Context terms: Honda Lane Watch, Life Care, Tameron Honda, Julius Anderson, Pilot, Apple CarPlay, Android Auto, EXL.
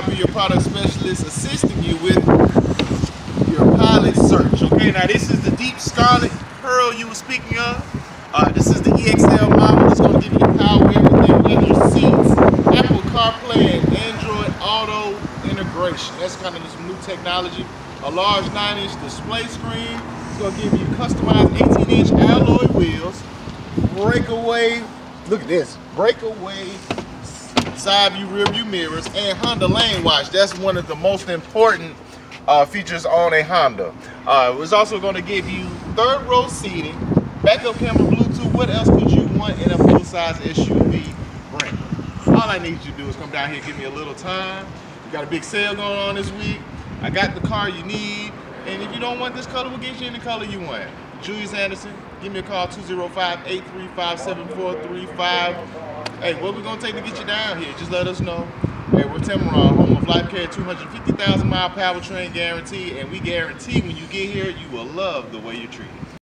copy of your product specialist assisting you with your pilot search. Okay, now this is the deep scarlet pearl you were speaking of. This is the EXL model. It's going to give you power everything in your seats, Apple CarPlay and Android Auto integration. That's kind of this new technology. A large 9-inch display screen. It's going to give you customized 18-inch alloy wheels, breakaway, look at this, breakaway side view, rear view mirrors, and Honda Lane Watch. That's one of the most important features on a Honda. It's also going to give you third row seating, backup camera, Bluetooth. What else could you want in a full-size SUV brand? All I need you to do is come down here, give me a little time. We got a big sale going on this week. I got the car you need, and if you don't want this color, we'll get you any color you want. Julius Anderson, give me a call, 205-835-7435. Hey, what we gonna take to get you down here? Just let us know. Hey, we're Tameron, home of Life Care, 250,000-mile powertrain guarantee, and we guarantee when you get here, you will love the way you're treated.